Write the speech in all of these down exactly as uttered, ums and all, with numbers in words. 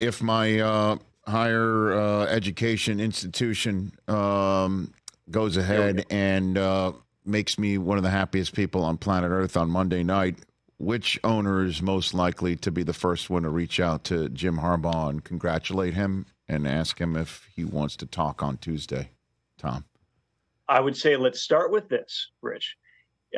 if my uh, higher uh, education institution um, goes ahead and uh, makes me one of the happiest people on planet Earth on Monday night, which owner is most likely to be the first one to reach out to Jim Harbaugh and congratulate him and ask him if he wants to talk on Tuesday, Tom? I would say let's start with this, Rich.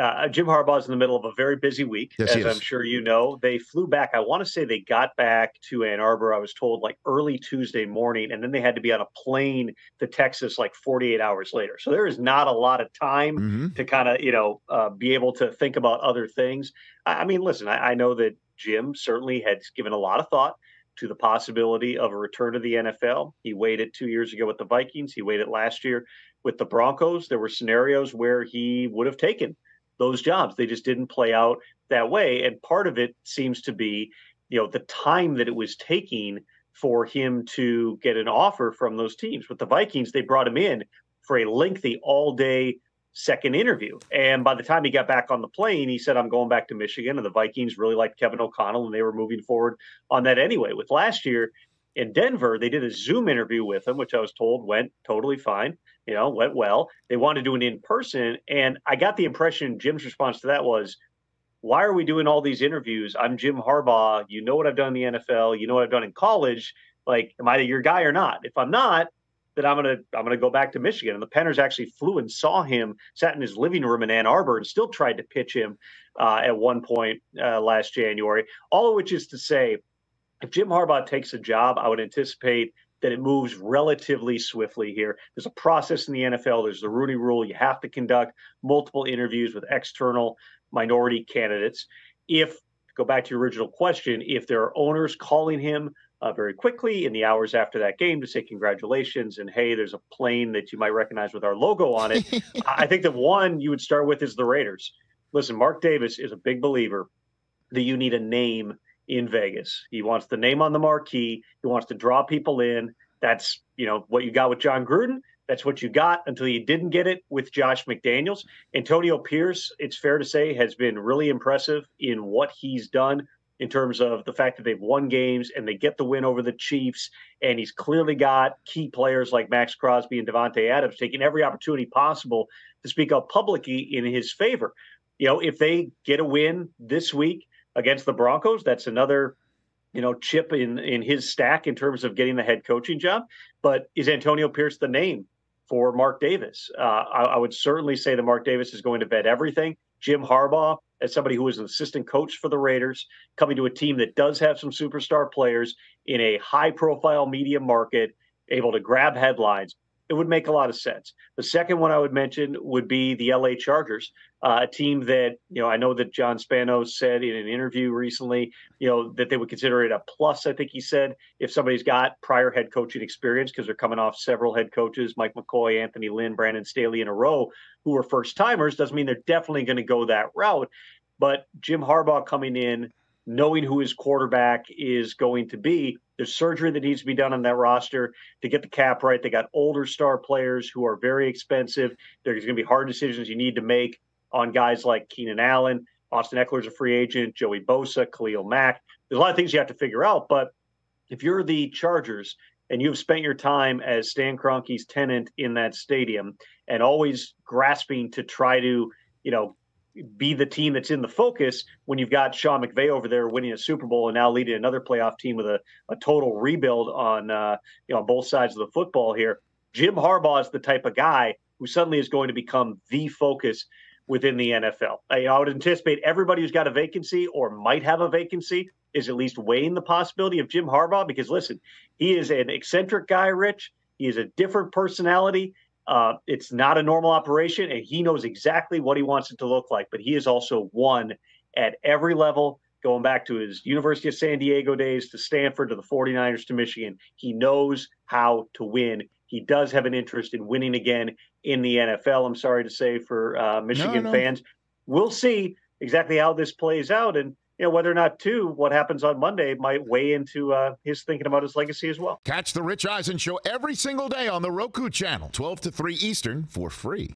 Uh, Jim Harbaugh is in the middle of a very busy week, yes, as I'm sure you know. They flew back. I want to say they got back to Ann Arbor, I was told, like early Tuesday morning, and then they had to be on a plane to Texas like forty-eight hours later. So there is not a lot of time mm-hmm. to kind of, you know, uh, be able to think about other things. I, I mean, listen, I, I know that Jim certainly had given a lot of thought to the possibility of a return to the N F L. He waited two years ago with the Vikings. He waited last year with the Broncos. There were scenarios where he would have taken those jobs. They just didn't play out that way. And part of it seems to be, you know, the time that it was taking for him to get an offer from those teams. With the Vikings, they brought him in for a lengthy all-day second interview. And by the time he got back on the plane, he said, I'm going back to Michigan. And the Vikings really liked Kevin O'Connell, and they were moving forward on that anyway. With last year in Denver, they did a Zoom interview with him, which I was told went totally fine, you know, went well. They wanted to do an in-person. And I got the impression Jim's response to that was, why are we doing all these interviews? I'm Jim Harbaugh. You know what I've done in the N F L. You know what I've done in college. Like, am I your guy or not? If I'm not, that I'm going to I'm going to go back to Michigan. And the Penners actually flew and saw him, sat in his living room in Ann Arbor, and still tried to pitch him uh, at one point uh, last January. All of which is to say, if Jim Harbaugh takes a job, I would anticipate that it moves relatively swiftly here. There's a process in the N F L. There's the Rooney rule. You have to conduct multiple interviews with external minority candidates. If, to go back to your original question, if there are owners calling him Uh, very quickly in the hours after that game to say congratulations and, hey, there's a plane that you might recognize with our logo on it, I think that one you would start with is the Raiders. Listen, Mark Davis is a big believer that you need a name in Vegas. He wants the name on the marquee. He wants to draw people in. That's, you know, what you got with John Gruden. That's what you got until you didn't get it with Josh McDaniels. Antonio Pierce, it's fair to say, has been really impressive in what he's done in terms of the fact that they've won games and they get the win over the Chiefs. And he's clearly got key players like Max Crosby and Devontae Adams taking every opportunity possible to speak out publicly in his favor. You know, if they get a win this week against the Broncos, that's another, you know, chip in, in his stack in terms of getting the head coaching job. But is Antonio Pierce the name for Mark Davis? Uh, I, I would certainly say that Mark Davis is going to vet everything. Jim Harbaugh, as somebody who was an assistant coach for the Raiders, coming to a team that does have some superstar players in a high-profile media market, able to grab headlines, it would make a lot of sense. The second one I would mention would be the L A Chargers, uh, a team that, you know, I know that John Spanos said in an interview recently, you know, that they would consider it a plus, I think he said, if somebody's got prior head coaching experience, because they're coming off several head coaches, Mike McCoy, Anthony Lynn, Brandon Staley in a row, who are first-timers. Doesn't mean they're definitely going to go that route. But Jim Harbaugh coming in, knowing who his quarterback is going to be, there's surgery that needs to be done on that roster to get the cap right. They got older star players who are very expensive. There's going to be hard decisions you need to make on guys like Keenan Allen. Austin Eckler's a free agent. Joey Bosa, Khalil Mack. There's a lot of things you have to figure out. But if you're the Chargers and you've spent your time as Stan Kroenke's tenant in that stadium and always grasping to try to, you know, be the team that's in the focus when you've got Sean McVay over there winning a Super Bowl and now leading another playoff team with a, a total rebuild on uh, you know, on both sides of the football here. Jim Harbaugh is the type of guy who suddenly is going to become the focus within the N F L. I, I would anticipate everybody who's got a vacancy or might have a vacancy is at least weighing the possibility of Jim Harbaugh because, listen, he is an eccentric guy, Rich. He is a different personality. Uh, it's not a normal operation, and he knows exactly what he wants it to look like. But he is also one at every level, going back to his University of San Diego days, to Stanford, to the forty-niners, to Michigan. He knows how to win. He does have an interest in winning again in the N F L, I'm sorry to say, for uh, Michigan no, no. fans. We'll see exactly how this plays out and you know, whether or not, too, what happens on Monday might weigh into uh, his thinking about his legacy as well. Catch the Rich Eisen Show every single day on the Roku channel, twelve to three Eastern, for free.